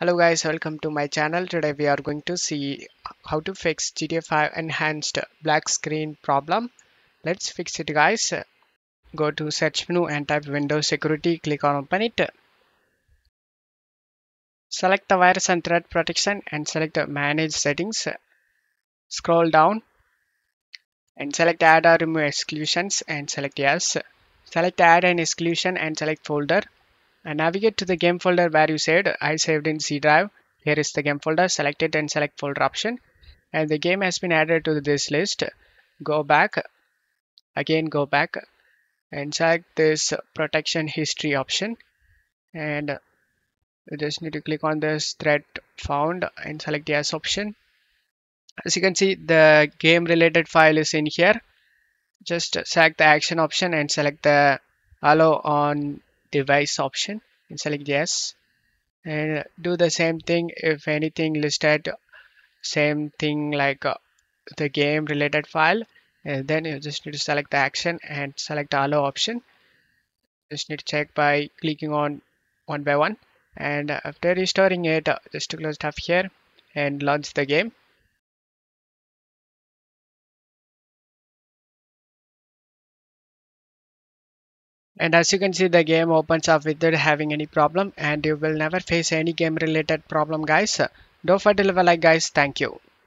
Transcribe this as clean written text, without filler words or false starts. Hello guys, welcome to my channel. Today we are going to see how to fix GTA 5 enhanced black screen problem. Let's fix it guys. Go to search menu and type Windows Security, click on open it. Select the virus and threat protection and select manage settings. Scroll down and select add or remove exclusions and select yes. Select add an exclusion and select folder. And navigate to the game folder where you saved. I saved in C drive. Here is the game folder. Select it and select folder option. And the game has been added to this list. Go back. Again go back. And select this protection history option. And you just need to click on this threat found and select yes option. As you can see, the game related file is in here. Just select the action option and select the allow on device option and select yes, and do the same thing if anything listed same thing like the game related file, and then you just need to select the action and select allow option. Just need to check by clicking on one by one, and after restoring it just to close tab here and launch the game. And as you can see, the game opens up without having any problem, and you will never face any game related problem guys. Don't forget to leave a like guys. Thank you.